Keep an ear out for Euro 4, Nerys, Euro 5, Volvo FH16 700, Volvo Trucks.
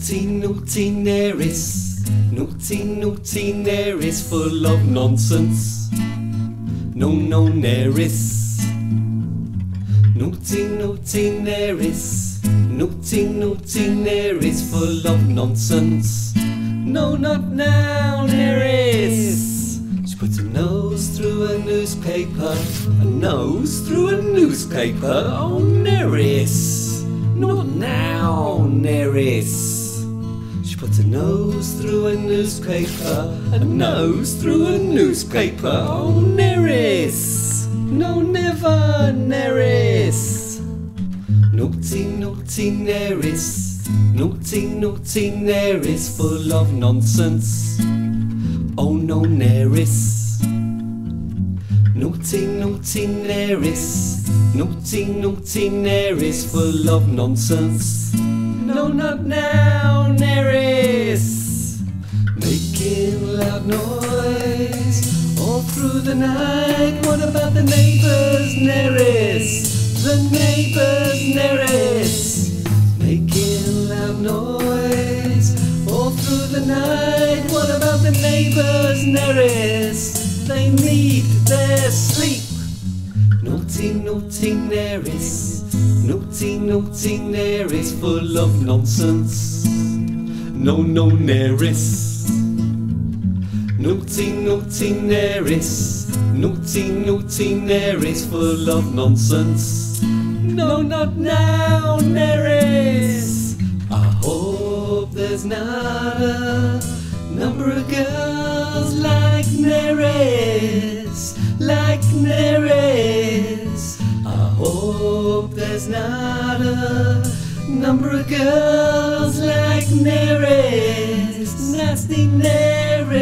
Naughty, naughty Nerys, naughty, naughty Nerys, full of nonsense. No, no Nerys. Naughty, naughty Nerys, naughty, naughty Nerys, full of nonsense. No, not now Nerys. She puts her nose through a newspaper, a nose through a newspaper. Oh Nerys, not now Nerys. She puts a nose through a newspaper, a nose through a newspaper. Oh Nerys, no never Nerys. Naughty, naughty Nerys, naughty, naughty Nerys, full of nonsense. Oh no Nerys. Naughty, naughty Nerys, naughty, naughty Nerys, full of nonsense. No, not now Nerys. Making loud noise all through the night. What about the neighbours Nerys? The neighbours Nerys. Making loud noise all through the night. What about the neighbours Nerys? They need their sleep. Naughty, naughty Nerys, naughty, naughty Nerys, full of nonsense. No, no Nerys. Naughty, naughty Nerys, naughty, naughty Nerys, full of nonsense. No, not now Nerys. I hope there's not a number of girls like Nerys, like Nerys. I hope there's not a number of girls like Nerys, nasty Nerys.